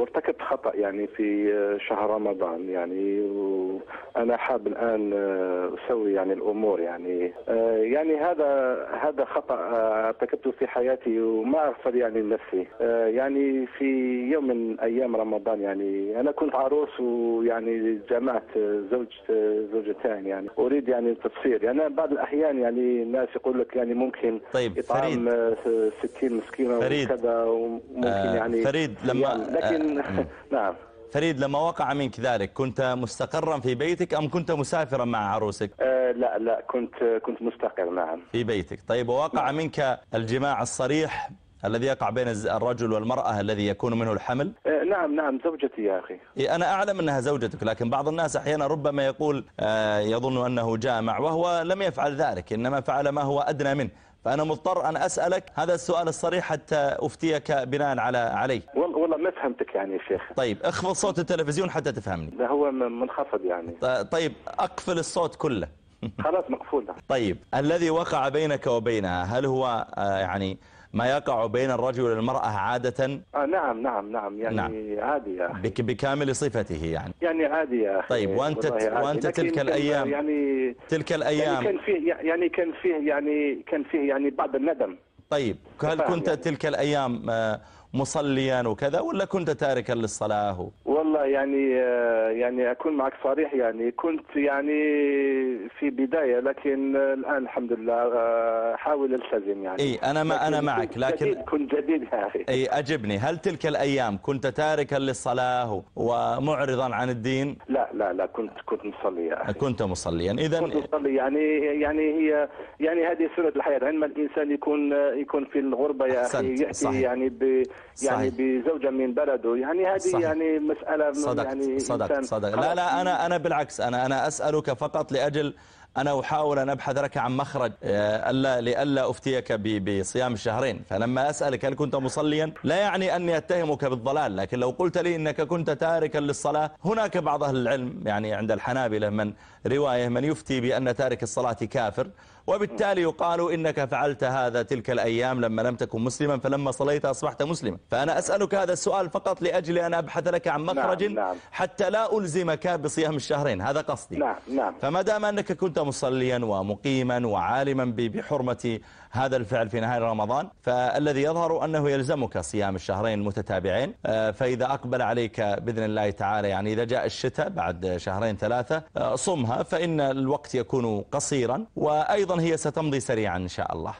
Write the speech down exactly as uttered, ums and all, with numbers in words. وارتكبت خطأ يعني في شهر رمضان، يعني أنا حاب الآن أسوي يعني الأمور، يعني يعني هذا هذا خطأ ارتكبته في حياتي وما أغفر يعني نفسي. يعني في يوم من أيام رمضان يعني أنا كنت عروس ويعني جمعت زوج زوجتين، يعني أريد يعني التفسير. يعني بعض الأحيان يعني الناس يقول لك يعني ممكن طيب إطعام ستين مسكينة وكذا، وممكن آه يعني فريد لما يعني لكن نعم فريد، لما وقع منك ذلك كنت مستقرا في بيتك أم كنت مسافرا مع عروسك؟ أه لا لا كنت كنت مستقر نعم في بيتك. طيب ووقع نعم. منك الجماع الصريح الذي يقع بين الرجل والمرأة الذي يكون منه الحمل؟ أه نعم نعم زوجتي يا أخي. أنا أعلم أنها زوجتك، لكن بعض الناس أحيانا ربما يقول أه يظن أنه جامع وهو لم يفعل ذلك، إنما فعل ما هو أدنى منه. فأنا مضطر أن أسألك هذا السؤال الصريح حتى أفتيك بناء على عليه. والله ما فهمتك يعني يا شيخ. طيب اخفض صوت التلفزيون حتى تفهمني. ده هو منخفض يعني. طيب أقفل الصوت كله. خلاص مقفول. طيب الذي وقع بينك وبينها هل هو يعني ما يقع بين الرجل والمرأة عادة؟ آه نعم نعم نعم يعني نعم. عادي يا أخي. بك بكامل صفته يعني. يعني عادي يا أخي. طيب وأنت وأنت تلك الأيام يعني تلك الأيام يعني كان فيه يعني كان فيه يعني كان فيه يعني بعض الندم. طيب هل كنت يعني تلك الأيام مصليا وكذا ولا كنت تاركا للصلاة؟ والله يعني يعني أكون معك صريح، يعني كنت يعني في بداية، لكن الآن الحمد لله حاول التزم يعني. إي أنا ما أنا معك، لكن جديد كنت جديد يا أخي. إي أجبني، هل تلك الأيام كنت تاركا للصلاة ومعرضا عن الدين؟ لا لا لا كنت كنت مصليا. كنت مصليا إذا. كنت مصلي يعني يعني هي يعني هذه سورة الحياة، عندما الإنسان يكون يكون في الغربة يا أخي يأتي يعني ب يعني بزوجة من بلده، يعني هذه صحيح. يعني مسألة صدق يعني صدق صدق لا لا أنا أنا بالعكس أنا أنا أسألك فقط لأجل أنا أحاول أن أبحث لك عن مخرج ألا لألا أفتيك بصيام الشهرين. فلما أسألك هل كنت مصليا لا يعني أني أتهمك بالضلال، لكن لو قلت لي أنك كنت تاركا للصلاة، هناك بعض أهل العلم يعني عند الحنابلة من رواية من يفتي بأن تارك الصلاة كافر، وبالتالي يقال إنك فعلت هذا تلك الأيام لما لم تكن مسلما، فلما صليت أصبحت مسلما. فأنا أسألك هذا السؤال فقط لأجل أن أبحث لك عن مخرج نعم نعم. حتى لا ألزمك بصيام الشهرين، هذا قصدي نعم نعم. فما دام أنك كنت مصليا ومقيما وعالما بحرمة هذا الفعل في نهاية رمضان، فالذي يظهر أنه يلزمك صيام الشهرين المتتابعين. فإذا أقبل عليك بإذن الله تعالى، يعني إذا جاء الشتاء بعد شهرين ثلاثة صمها، فإن الوقت يكون قصيرا، وأيضا هي ستمضي سريعا إن شاء الله.